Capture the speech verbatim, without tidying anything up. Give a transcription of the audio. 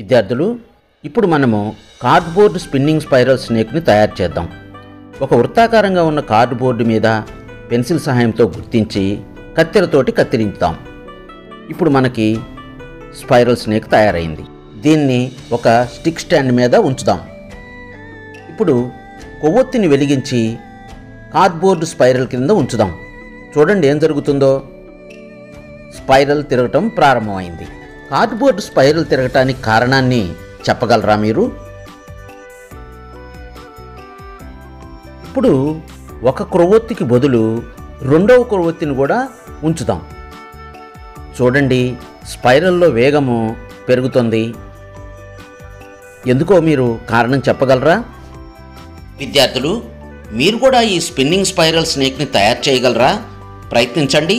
విద్యార్థులు ఇప్పుడు మనము కార్డ్బోర్డ్ స్పిన్నింగ్ స్పైరల్ స్నేక్ని తయారు చేద్దాం. ఒక వృత్తాకారంగా ఉన్న కార్డ్బోర్డు మీద పెన్సిల్ సహాయంతో గుర్తించి కత్తెరతోటి కత్తిరించుతాం. ఇప్పుడు మనకి స్పైరల్ స్నేక్ తయారైంది. దీన్ని ఒక స్టిక్ స్టాండ్ మీద ఉంచుదాం. ఇప్పుడు కొవ్వొత్తిని వెలిగించి కార్డ్బోర్డు స్పైరల్ కింద ఉంచుదాం. చూడండి ఏం జరుగుతుందో. స్పైరల్ తిరగటం ప్రారంభమైంది. కార్డ్బోర్డు స్పైరల్ తిరగటానికి కారణాన్ని చెప్పగలరా మీరు? ఇప్పుడు ఒక కొవ్వొత్తికి బదులు రెండవ కొవ్వొత్తిని కూడా ఉంచుదాం. చూడండి స్పైరల్లో వేగము పెరుగుతుంది. ఎందుకో మీరు కారణం చెప్పగలరా? విద్యార్థులు మీరు కూడా ఈ స్పిన్నింగ్ స్పైరల్ స్నేక్ని తయారు చేయగలరా? ప్రయత్నించండి.